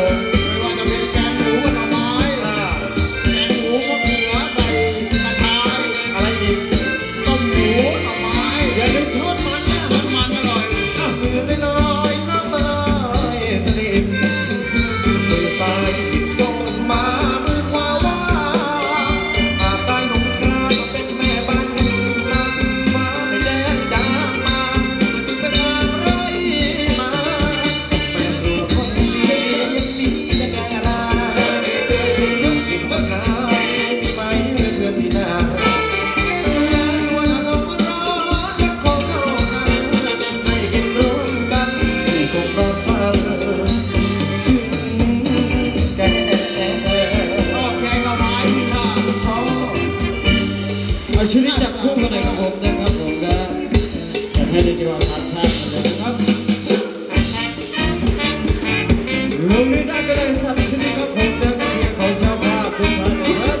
ผมไม่ว่าจะเป็นแกงหมูกับหน่อไม้แกงหมูก็เกลือใส่กระชายอะไรอีกต้มหมูหน่อไม้อย่าลืมทอดมันนะทอดมันอร่อยเมื่อไม่น้อยก็เตยเต็มมือซ้ายติดส่งมามือขวาว่าอาใต้นมกราเป็นแม่บ้านนั่งมาไม่แดงจ้ามาถึงเป็นอะไรมาแม่รู้คนดียังมีจะแก่ลาลูกจิตก็กลายมีไหมเพื่อนพี่นาวันเราร้อนและขอเข้ากันให้กินร่วมกันคงรับฟังถึงแก่ชอบแกงละไม้ที่ข้าชอบเอาชีวิตจับคู่กันนะครับผมนะครับผมก็จะให้ได้เจอธรรมชาติกันนะครับลงนี้ได้ก็ได้ครับชีวิตครับผมนะเพียงของชาวบ้านทุกท่านนะครั